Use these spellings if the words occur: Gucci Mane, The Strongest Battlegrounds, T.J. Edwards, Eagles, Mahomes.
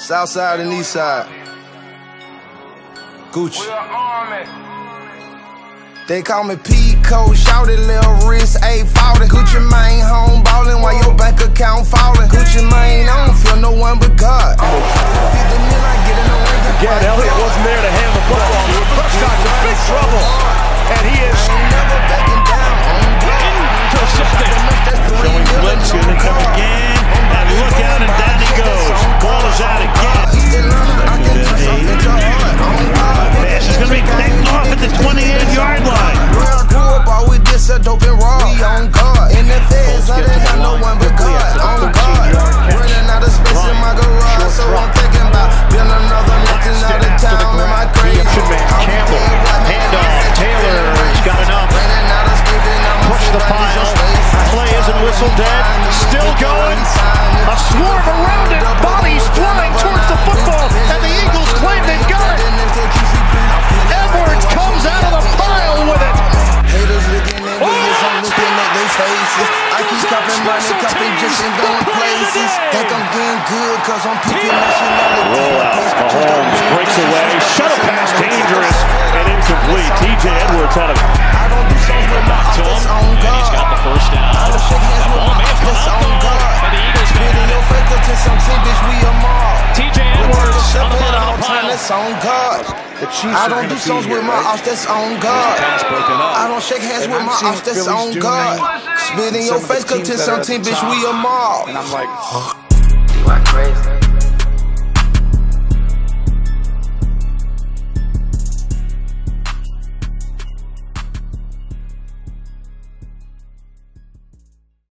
South side and east side. Gucci. They call me Pico, shouted little wrist, ain't falling. Gucci Mane home ballin' while your bank account falling. Gucci Mane, I don't feel no one but God. Again, Elliott wasn't there to hand the football to him. Prescott's in big trouble, and he is never backing down. Intercepted. Showing blips here, they come again, and look out, and down he goes. Ball is out again. Pass is going to be picked off at the 28-yard line. We'll do up all with this, a dope and raw. We on guard. In the feds, I didn't have no one but God. On guard. Running out of space in my garage, so I'm thinking about building another mountain out of town in my grave. Campbell, handoff, Taylor's got enough. Push the pile. Play isn't whistle dead. Still going. A swarm around it. Bodies flying towards the football, and the Eagles claim they've got it. Edwards comes out of the pile with it. Haters looking at niggas, I'm looking at their faces. I keep copping money, copping just in going places. Think I'm doing good, cause I'm picking my shit up. Mahomes breaks away. Shuttle pass dangerous and incomplete. T.J. Edwards had a knocked to him, and he's got the first down. That ball may have come out the ball, and the Eagles made it. T.J. Edwards on the bottom of the pile. That's on God. I don't do songs with my off, that's on God. I don't shake hands with my off, that's on God. Spit in your face, cause to some team, bitch, we a mob. And I'm like, you are crazy.